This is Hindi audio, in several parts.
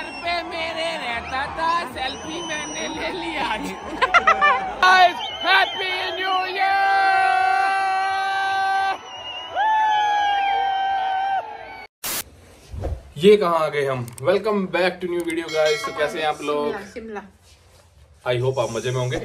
घर पे मेरे रहता था, सेल्फी मैंने ले लिया। Happy new year. ये कहाँ आ गए हम। Welcome back to new video guys. तो कैसे हैं आप लोग? शिमला। आई होप आप मजे में होंगे।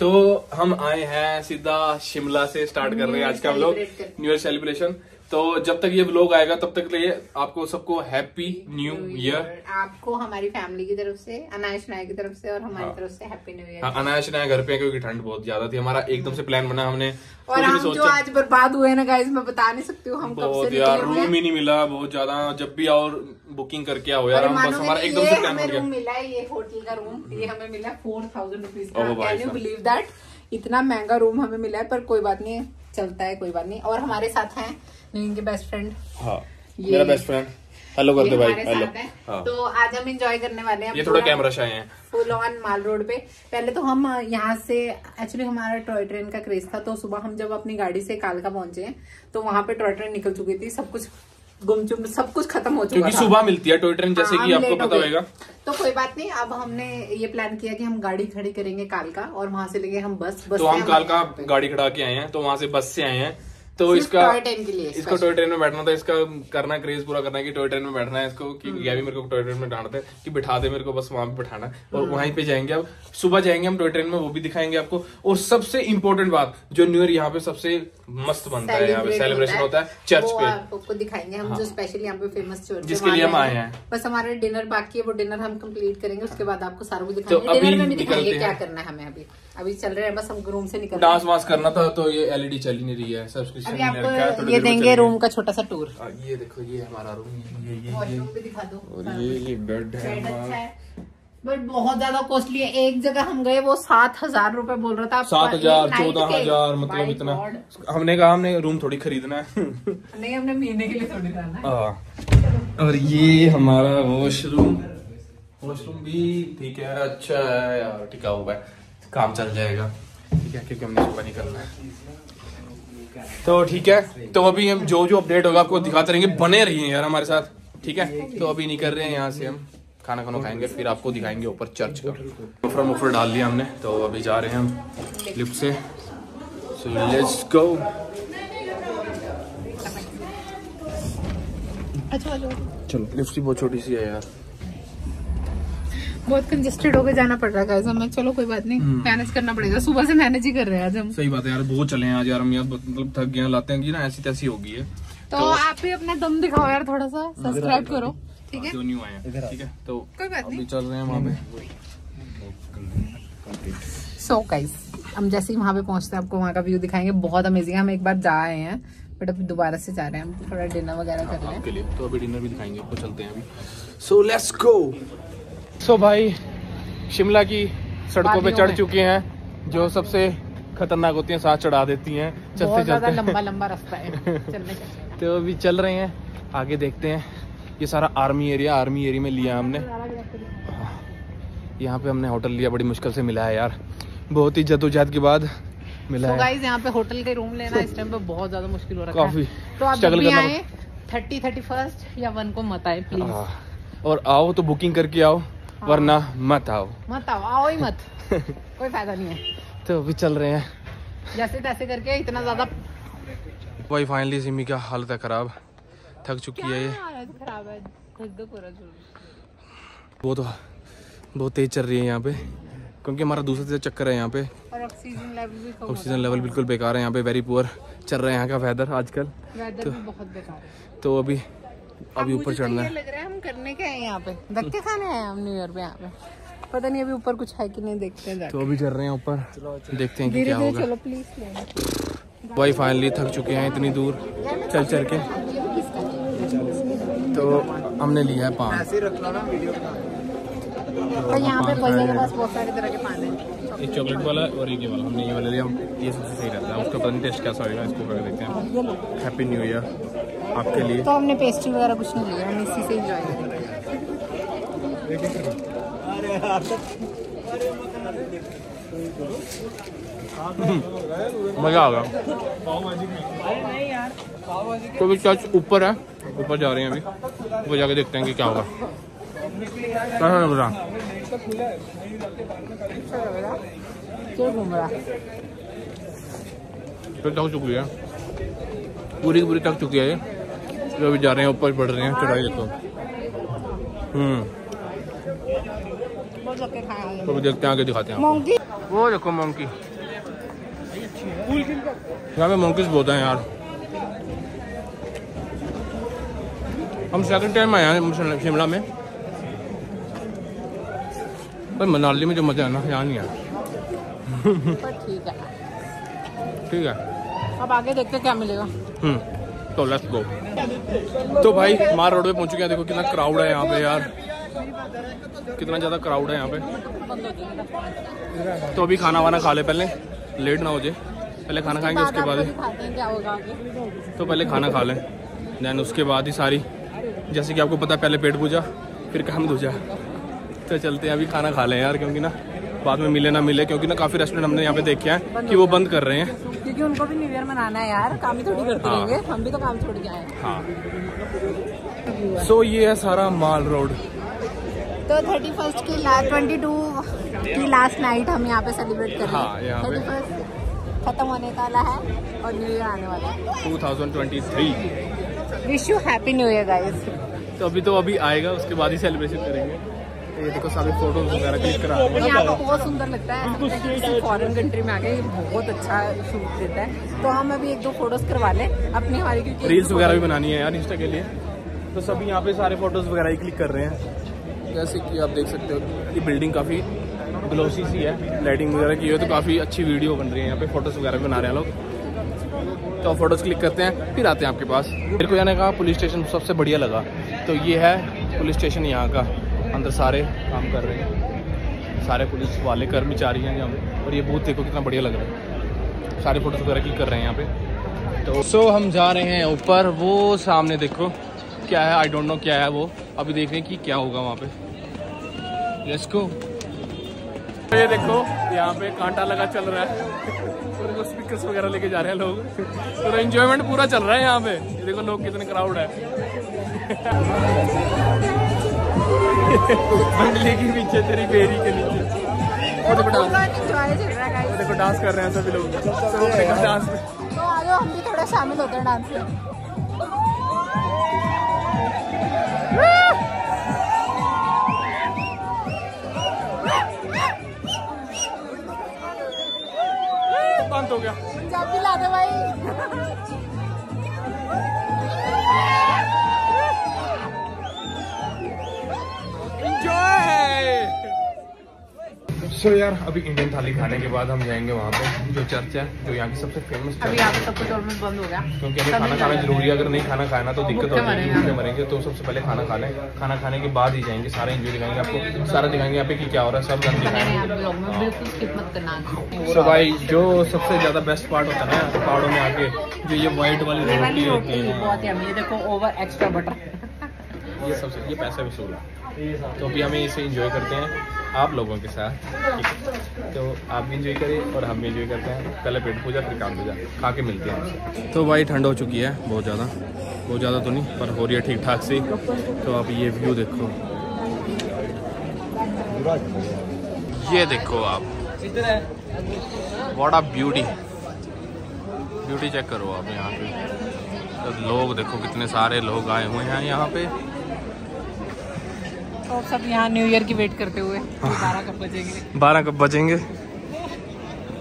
तो हम आए हैं सीधा शिमला से, स्टार्ट कर रहे हैं आज का हम लोग न्यू ईयर सेलिब्रेशन। तो जब तक ये व्लॉग आएगा तब तक के लिए आपको सबको हैप्पी न्यू ईयर। आपको हमारी फैमिली की तरफ से, अनाया शनाया की तरफ से और हमारी तरफ से happy new year. Anaya Shanaya घर पे है क्योंकि ठंड बहुत ज्यादा थी। हमारा एकदम से प्लान बना हमने और हम जो आज बर्बाद हुए ना गाइस, मैं बता नहीं सकती हूँ। हम बहुत यार रूम ही नहीं मिला, बहुत ज्यादा जब भी और बुकिंग करके आओ यार। हम बस हमारा एकदम से प्लान बन गया। मिला ये होटल का रूम, ये हमें मिला 4000 रुपीज का। Can you believe that? इतना महंगा रूम हमें मिला है, पर कोई बात नहीं, चलता है, कोई बात नहीं। और हमारे साथ हैं इनके बेस्ट फ्रेंड। हाँ, मेरा बेस्ट फ्रेंड। हेलो कर दो भाई, हेलो। हाँ। तो आज हम एंजॉय करने वाले हैं। ये थोड़ा कैमरा शाय हैं। फुल ऑन माल रोड पे। पहले तो हम यहाँ से, एक्चुअली हमारा टॉय ट्रेन का क्रेज था, तो सुबह हम जब अपनी गाड़ी से कालका पहुंचे तो वहाँ पे टॉय ट्रेन निकल चुकी थी, सब कुछ गुम चुम, सब कुछ खत्म हो चुका था। सुबह मिलती है टॉय ट्रेन, जैसे कि आपको पता होगा। तो कोई बात नहीं, अब हमने ये प्लान किया कि हम गाड़ी खड़ी करेंगे कालका और वहाँ से लेंगे हम बस। तो हम कालका गाड़ी खड़ा के आए हैं, तो वहाँ से बस से आए हैं। तो इसका टॉय ट्रेन के लिए, इसको टॉय ट्रेन में बैठना था, इसका करना क्रेज पूरा करना है कि टॉय ट्रेन में बैठना है इसको। कि गैबी मेरे को टॉय ट्रेन में डांटता है कि बिठा दे मेरे को, बस वहां पे बिठाना। और वहीं पे जाएंगे, अब सुबह जाएंगे हम टॉय ट्रेन में, वो भी दिखाएंगे आपको। और सबसे इम्पोर्टेंट बात, जो न्यू ईयर यहाँ पे सबसे मस्त बनता है, यहाँ पे सेलिब्रेशन होता है चर्च पे, आपको दिखाएंगे हम, जो स्पेशल यहाँ पे फेमस चर्च जिसके लिए हम आए हैं। बस हमारा डिनर बाकी है, वो डिनर हम कम्प्लीट करेंगे, उसके बाद आपको सारा कुछ दिखाएंगे। डिनर में भी दिखाएंगे क्या करना है हमें। अभी चल रहे हैं, बस हम रूम से निकल। डांस वांस करना था तो ये एलईडी चल ही नहीं रही है, सब्सक्रिप्शन नहीं लगा। तो ये देंगे रूम का छोटा सा टूर। ये देखो, ये हमारा रूम, ये वॉशरूम भी दिखा दो। और ये बेड है, बट बहुत ज्यादा कॉस्टली है। एक जगह हम गए, वो 7000 रूपये बोल रहा था। 7000, 14,000, मतलब इतना। हमने कहा हमने रूम थोड़ी खरीदना है, नहीं हमने महीने के लिए थोड़ी रहना। और ये हमारा वॉशरूम, वॉशरूम भी ठीक है, अच्छा है यार, टिका हुआ है, काम चल जाएगा। ठीक है, क्योंकि हमने सुबह निकलना है। तो ठीक है, तो अभी हम जो जो अपडेट होगा आपको दिखाते रहेंगे, बने रहिए यार हमारे साथ। ठीक है, तो अभी निकल रहे हैं यहाँ से, हम खाना खाना खाएंगे, फिर आपको दिखाएंगे ऊपर चर्च का। मुफर डाल लिया हमने, तो अभी जा रहे हैं हम लिफ्ट से। So let's go. चलो, लिफ्ट भी बहुत छोटी सी है यार, बहुत कंजेस्टेड होकर जाना पड़ रहा है। मैं चलो कोई बात नहीं, मैनेज करना पड़ेगा। सुबह से मैनेज ही कर रहे हैं आज हम। सही बात है यार, बहुत चले हैं आज यार हम, यार मतलब थक गए, लाते हैं कि ना ऐसी तैसी होगी है। तो आप भी अपना दम दिखाओ यार, थोड़ा सा सब्सक्राइब करो। ठीक है, जो न्यू आए हैं। ठीक है, तो कोई बात नहीं, चल रहे हैं वहाँ पे। सो गाइस, हम जैसे ही वहाँ पे पहुँचते हैं आपको वहाँ का व्यू दिखाएंगे, बहुत अमेजिंग है। हम एक बार जा आए हैं, बट अभी दोबारा से जा रहे हैं हम, थोड़ा डिनर वगैरह कर रहे हैं आपके लिए। तो अभी डिनर भी दिखाएंगे आपको, चलते हैं अभी। सो लेट्स गो। सो भाई, शिमला की सड़कों पे चढ़ चुके हैं, जो सबसे खतरनाक होती हैं, साथ चढ़ा देती हैं। चलते चलते लंबा लंबा रास्ता है, चलने चलते। तो अभी चल रहे हैं आगे, देखते हैं। ये सारा आर्मी एरिया, आर्मी एरिया में लिया हमने। यहाँ पे हमने होटल लिया, बड़ी मुश्किल से मिला है यार, बहुत ही जद्दोजहद के बाद मिला है। गाइस यहाँ पे होटल के रूम लेना इस टाइम पे बहुत ज्यादा मुश्किल हो रहा है, काफी आए। 30, 31 या 1 को मत आए प्लीज। और आओ तो बुकिंग करके आओ, वरना मत आओ, मत आओ, आओ ही मत। कोई फायदा नहीं है। तो अभी चल रहे हैं जैसे तैसे करके, इतना ज्यादा। भाई फाइनली सिमी का हालत है खराब, थक चुकी है ये, खराब है, बहुत तेज चल रही है यहाँ पे, क्योंकि हमारा दूसरा चक्कर है यहाँ पे। और ऑक्सीजन लेवल भी, ऑक्सीजन लेवल बिल्कुल बेकार है यहाँ पे, वेरी पुअर चल रहा है यहाँ का वेदर आजकल। वेदर भी बहुत बेकार है। तो अभी ऊपर चढ़ना है, लग रहा है हम करने के हैं यहाँ पे, धक्के खाने हैं हम न्यू ईयर पे यहाँ पे। पता नहीं अभी ऊपर कुछ है कि नहीं, देखते हैं। तो अभी चल रहे हैं ऊपर, देखते हैं कि क्या होगा। चलो प्लीज। भाई फाइनली थक चुके हैं इतनी दूर चल चल के। तो हमने लिया है पान, यहाँ पे बहुत सारे तरह के पान है, एक चॉकलेट वाला और एक ये वाला। हमने ये वाला लिया, ये सबसे सही रहता है, उसका पता नहीं टेस्ट कैसा होगा, इसको कर देखते हैं। हैप्पी न्यू ईयर आपके लिए। तो हमने पेस्ट्री वगैरह कुछ नहीं लिया, हम इसी से एंजॉय करेंगे, मजा आ गया। तो अभी चर्च ऊपर है, ऊपर जा रहे हैं, अभी वो जाके देखते हैं कि क्या होगा। तो थक चुकी है, पूरी की पूरी थक चुकी है। जो अभी जा रहे हैं ऊपर बढ़ रहे हैं चढ़ाई देखो। तो देखते हैं आगे, दिखाते हैं। वो देखो मंकी, यहाँ पे मंकीज बहुत हैं यार। हम सेकंड टाइम आए हैं शिमला में, पर मनाली में जो मजा है ना यहाँ नहीं आया। ठीक है ठीक है, अब आगे देखते क्या मिलेगा। तो लेट्स गो। तो भाई मार रोड पे पहुंच चुके हैं। देखो कितना क्राउड है यहाँ पे यार, कितना ज़्यादा क्राउड है यहाँ पे। तो अभी खाना वाना खा ले, पहले लेट ना हो जाए। पहले खाना खाएंगे उसके बाद, तो पहले खाना खा लें दैन उसके बाद ही सारी, जैसे कि आपको पता है पहले पेट पूजा फिर काम दूजा। तो चलते हैं अभी खाना खा लें यार, क्योंकि ना बाद में मिले ना मिले, क्योंकि ना काफ़ी रेस्टोरेंट हमने यहाँ पे देखे हैं कि वो बंद कर रहे हैं, क्योंकि उनको भी न्यू ईयर मनाना है यार। काम ही थोड़ी करते रहेंगे, हम भी तो काम छोड़ के आए हैं। हाँ। सो ये है सारा माल रोड। तो 31st की 22 की लास्ट नाइट हम यहाँ पे सेलिब्रेट कर रहे हैं। 31st खत्म होने वाला है और न्यू ईयर आने वाला है 2023। Wish you happy new year guys. तो अभी आएगा, उसके बाद ही सेलिब्रेशन करेंगे। ये देखो सारे फोटोज वगैरह क्लिक करा, यहाँ का बहुत सुंदर लगता है। किसी फॉरेन कंट्री में आके बहुत अच्छा शूट देता है। तो हम अभी 1-2 फोटोज करवा लें अपनी, हमारी रील्स वगैरह भी बनानी है यार इंस्टा के लिए। तो सभी यहाँ पे सारे फोटोज वगैरह ही क्लिक कर रहे हैं। जैसे कि आप देख सकते हो कि बिल्डिंग काफ़ी ग्लोसी सी है, लाइटिंग वगैरह की है, तो काफ़ी अच्छी वीडियो बन रही है। यहाँ पे फोटोज वगैरह बना रहे हैं लोग। तो फोटोज क्लिक करते हैं फिर आते हैं आपके पास। मेरे को जाने का पुलिस स्टेशन सबसे बढ़िया लगा। तो ये है पुलिस स्टेशन, यहाँ का अंदर सारे काम कर रहे हैं, सारे पुलिस वाले कर्मचारी हैं यहाँ। और ये बूथ देखो कितना बढ़िया लग रहा है, सारे फोटोज वगैरह क्लिक कर रहे हैं यहाँ पे। तो हम जा रहे हैं ऊपर, वो सामने देखो क्या है, आई डोंट नो क्या है वो, अभी देख रहे हैं कि क्या होगा वहाँ पे। Let's go. ये देखो यहाँ पे कांटा लगा चल रहा है, पूरे स्पीकर्स वगैरह लेके जा रहे हैं लोग। पूरा एंजॉयमेंट पूरा चल रहा है यहाँ पे। ये देखो लोग कितने क्राउड है। बंगले के पीछे तेरी बेरी के नीचे देखो डांस कर रहे हैं सभी लोग। डांस में तो आ जाओ, हम भी थोड़ा शामिल होते हैं डांस में। बंद हो गया पंजाबी ला दे भाई। तो यार अभी इंडियन थाली खाने के बाद हम जाएंगे वहाँ पे जो चर्च है, जो यहाँ की सबसे फेमस। अभी यहाँ पे सब कुछ ऑलमोस्ट बंद हो गया, क्योंकि अभी खाना खाना जरूरी है। अगर नहीं खाना खाया ना तो दिक्कत हो जाएगी, मरेंगे। तो सबसे पहले खाना खा लें, खाना खाने के बाद ही जाएंगे। सारे एंजॉय दिखाएंगे आपको, सारा दिखाएंगे यहाँ पे कि क्या हो रहा है, सब जान दिखाएंगे। सो भाई जो सबसे ज्यादा बेस्ट पार्ट होता है ना पहाड़ों में आके, जो ये व्हाइट वाली रोटी होती है, देखो ओवर एक्स्ट्रा बटर, ये सबसे ये पैसा वसूल है। तो अभी हमें इसे एंजॉय करते हैं आप लोगों के साथ। तो आप भी एंजॉय करें और हम भी एंजॉय करते हैं। पहले पेट पूजा फिर काम पूजा, खा के मिलते हैं। तो भाई ठंड हो चुकी है बहुत ज़्यादा, बहुत ज़्यादा तो नहीं पर हो रही है ठीक ठाक सी। तो आप ये व्यू देखो, ये देखो आप, what a beauty. Beauty check करो आप यहाँ पे। तो लोग देखो कितने सारे लोग आए हुए हैं यहाँ पे। तो सब यहाँ न्यू ईयर की वेट करते हुए 12 कब बजेंगे।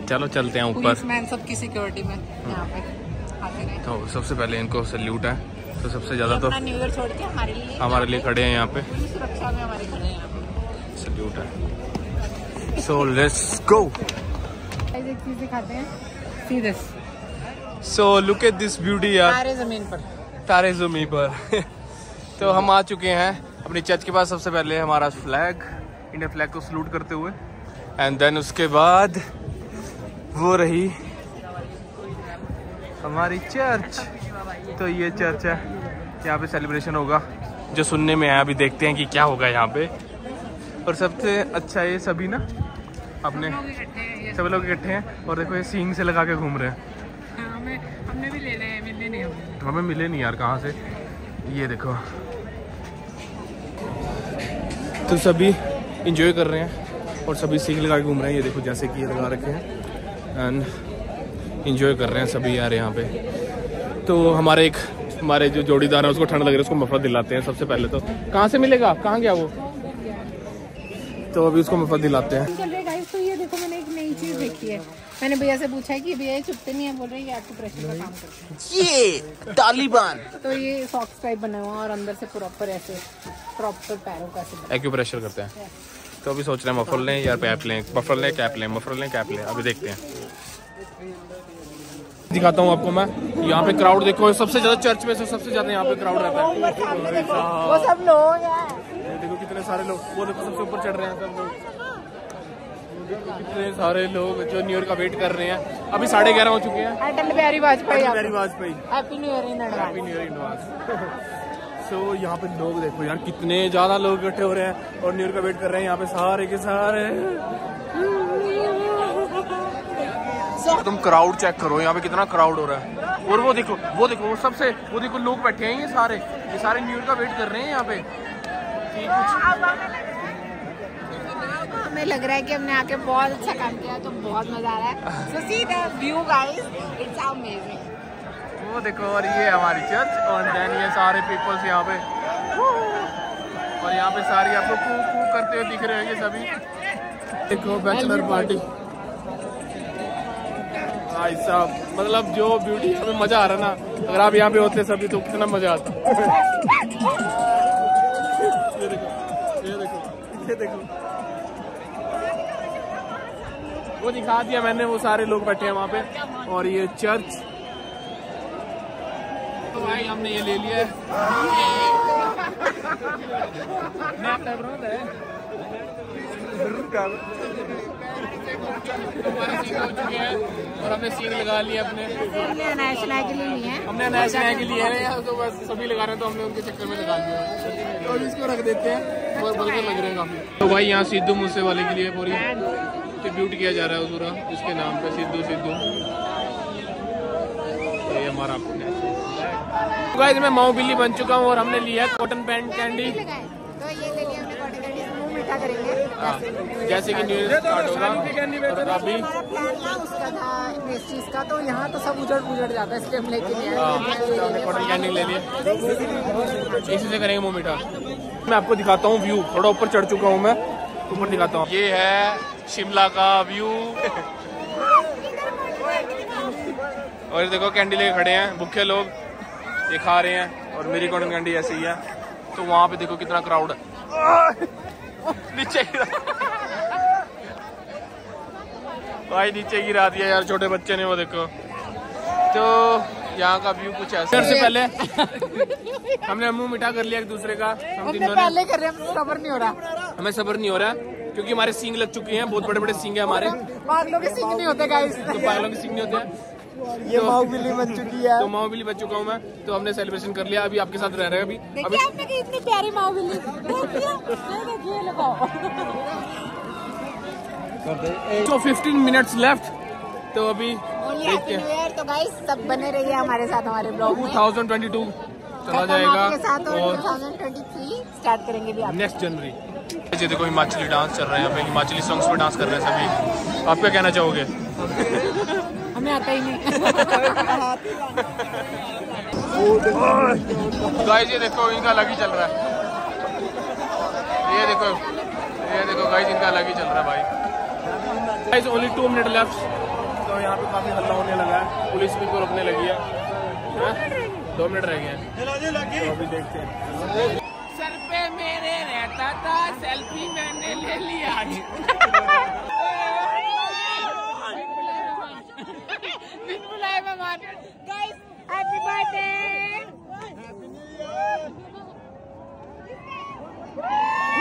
चलो चलते हैं ऊपर। मैं सबकी सिक्योरिटी में यहाँ पे आते रहे। तो सबसे पहले इनको सल्यूट है। तो सबसे ज्यादा तो न्यू ईयर छोड़ के हमारे लिए खड़े हैं यहाँ पे, सुरक्षा में हमारे खड़े हैं, सल्यूट है। So let's go. So look at this beauty यार, तारे ज़मीन पर। तो हम आ चुके हैं अपने चर्च के पास। सबसे पहले हमारा फ्लैग, इंडियन फ्लैग को सल्यूट करते हुए, एंड देन उसके बाद वो रही हमारी चर्च। तो ये चर्च है, यहाँ पे सेलिब्रेशन होगा जो सुनने में है। अभी देखते हैं कि क्या होगा यहाँ पे। और सबसे अच्छा ये सभी ना अपने सब लोग इकट्ठे हैं। और देखो ये सींग से लगा के घूम रहे हैं। हमने भी ले लिए, मिले नहीं हमें मिले नहीं यार कहाँ से। ये देखो तो सभी इंजॉय कर रहे हैं और सभी सीख लगा के घूम रहे हैं। ये देखो जैसे कि ये लगा रखे हैं एंड इंजॉय कर रहे हैं सभी यार यहाँ पे। तो हमारे जो जोड़ीदार है उसको ठंड लग रही है, उसको मफलर दिलाते हैं सबसे पहले। तो कहाँ से मिलेगा, कहाँ गया वो? तो अभी उसको मफलर दिलाते हैं। तो ये देखो मैंने एक नई चीज देखी है। मैंने भैया से पूछा है कि भैया ये चुपते नहीं है, बोल रहे हैं ये आपके प्रेशर का काम करते हैं। ये तालिबान तो ये सॉक्स टाइप बना हुआ और अंदर से प्रॉपर ऐसे प्रॉपर पैरों का एक्यूप्रेशर करते हैं। तो अभी सोच रहे हैं मफलर लें या कैप लें, मफलर लें कैप लें, मफलर लें कैप लें, अभी देखते हैं। दिखाता हूँ आपको मैं यहाँ पे क्राउड देखो, सबसे ज्यादा चर्च में सबसे ज्यादा यहाँ पे क्राउड रहता है। वो सब लोग देखो कितने सारे लोग, वो सबसे ऊपर चढ़ रहे हैं सब लोग, कितने सारे लोग जो न्यू ईयर का वेट कर रहे हैं। अभी 11:30 हो चुके हैं। Atal Bihari Vajpayee, happy new year in advance. So यहाँ पे लोग देखो यार कितने ज्यादा लोग इकट्ठे हो रहे हैं और न्यू ईयर का वेट कर रहे हैं यहाँ पे सारे के सारे। तुम क्राउड चेक करो यहाँ पे कितना क्राउड हो रहा है। और वो देखो सबसे वो देखो लोग बैठे हैं ये सारे न्यू ईयर का वेट कर रहे हैं यहाँ पे। हमें लग रहा है कि हमने आके बहुत अच्छा काम किया, तो बहुत मजा आ रहा है। So see the view guys, it's amazing. वो देखो और ये हमारी चर्च और देन ये सारे पीपल्स यहाँ पे और यहाँ पे सारी आपको कू कू करते हुए दिख रहे हैं ये सभी। देखो बैचलर पार्टी भाई साहब, मतलब जो ब्यूटी हमें मजा आ रहा है ना, अगर आप यहाँ पे होते सभी तो कितना मजा आता। ये देखो वो दिखा दिया मैंने, वो सारे लोग बैठे हैं वहाँ पे और ये चर्च। तो भाई हमने ये ले लिया है। और हमने सीन लगा लिया अपने, हमने नैशनल के लिए है तो बस सभी लगा रहे हैं, तो हमने उनके चक्कर में लगा दिया और इसको रख देते हैं और बल्कि लग रहे हैं काफी। तो भाई यहाँ सिद्धू मूसे वाले के लिए पूरी ट्रिब्यूट किया जा रहा है पूरा इसके नाम पे, सिद्धू। ये हमारा गाइस, मैं माऊ बिल्ली बन चुका हूँ और हमने लिया है कॉटन पैंट कैंडी। तो ये ले लिया हमने कॉटन कैंडी, मुंह मीठा करेंगे जैसे कि न्यू ईयर स्टार्ट होगा। और अभी उसका था पेस्ट्रीज का, तो यहाँ तो सब उजड़ जाता है, इसलिए हम लेके आए कॉटन कैंडी ले लिए, इसी से करेंगे मुंह मीठा। मैं आपको दिखाता हूँ व्यू, थोड़ा ऊपर चढ़ चुका हूँ मैं, ऊपर दिखाता हूँ। ये है शिमला का व्यू और ये देखो कैंडी लेके खड़े हैं भूखे लोग, ये खा रहे हैं और मेरी कॉटन कैंडी ऐसी ही है। तो वहाँ पे देखो कितना क्राउड है, नीचे गिरा भाई, नीचे गिरा दिया यार छोटे बच्चे ने, वो देखो। तो यहाँ का व्यू कुछ ऐसा। सबसे पहले हमने मुंह मीठा कर लिया एक दूसरे का, पहले कर रहे हैं, सबर नहीं हो रहा, हमें सबर नहीं हो रहा क्योंकि हमारे सींग लग चुके हैं, बहुत बड़े बड़े सींग है हमारे। पागलों के सींग नहीं होते गाइस, तो पागलों के सींग नहीं होते। ये माऊ बिल्ली बन चुकी है, तो माऊ बिल्ली बन चुका हूँ मैं। तो हमने सेलिब्रेशन कर लिया, अभी आपके साथ रह रहे हैं। अभी आपने की इतनी प्यारी माऊ बिल्ली देखिए, लगाओ। तो 15 मिनट्स लेफ्ट, तो अभी तो गाइस सब बने रहिए हमारे साथ, हमारे ब्लॉग 2022 चला जाएगा और 2023 स्टार्ट करेंगे नेक्स्ट जनवरी। ये देखो हिमाचली डांस चल रहे हैं यहाँ पे, हिमाचली सॉन्ग्स पे डांस कर रहे हैं सभी। आप क्या कहना चाहोगे? हमें आता ही नहीं। गाइस ये देखो इनका अलग ही चल रहा है, ये देखो गाइस इनका अलग ही चल रहा है भाई। गाइस ओनली 2 मिनट लेफ्ट, तो यहाँ पे काफी हल्ला होने लगा है, पुलिस भी रोकने लगी है। 2 मिनट रह गए, अभी देखते हैं। सर पे मेरे रहता था, सेल्फी मैंने ले लिया। Guys happy birthday, happy new year.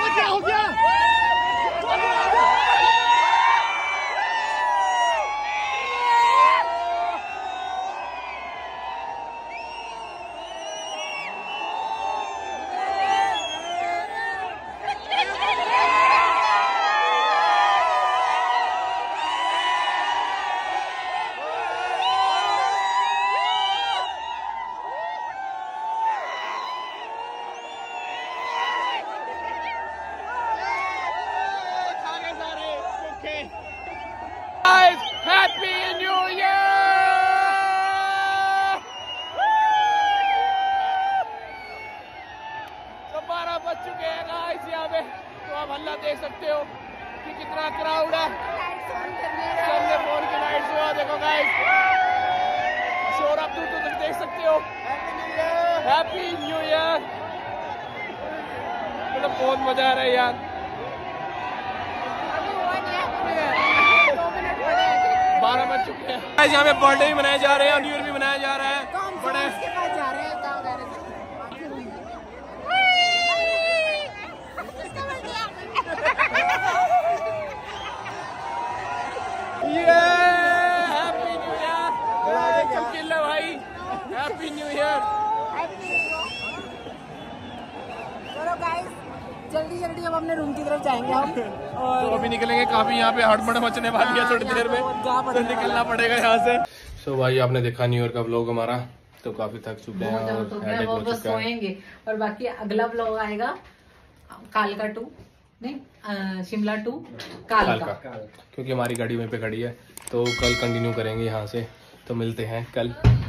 मुझे हो गया आप हल्ला देख सकते हो कि कितना क्राउड है। सबने फोन की लाइट हुआ, देखो गाइस शोर आप दूर तक देख सकते हो। हैप्पी न्यू ईयर, मतलब बहुत मजा आ रहा है यार। बारह बज चुके हैं, यहाँ पे बर्थडे भी मनाए जा रहे हैं और न्यू ईयर भी मनाया जा रहा है। हैप्पी न्यू ईयर, चलो गाइस जल्दी जल्दी अब अपने रूम की तरफ जाएंगे हम और तो अभी निकलेंगे। काफी यहाँ पे हड़बड़ मचने वाली है थोड़ी देर में, तो निकलना पड़ेगा यहाँ से। सो भाई आपने देखा न्यू ईयर का व्लॉग हमारा, तो काफी थक चुके हैं और बस सोएंगे। और बाकी अगला व्लॉग आएगा कालका टू नहीं शिमला टू कालका, क्योंकि हमारी गाड़ी वहीं पे खड़ी है तो कल कंटिन्यू करेंगे यहाँ से। तो मिलते हैं कल।